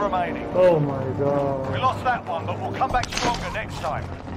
remaining. Oh my god. We lost that one, but we'll come back stronger next time.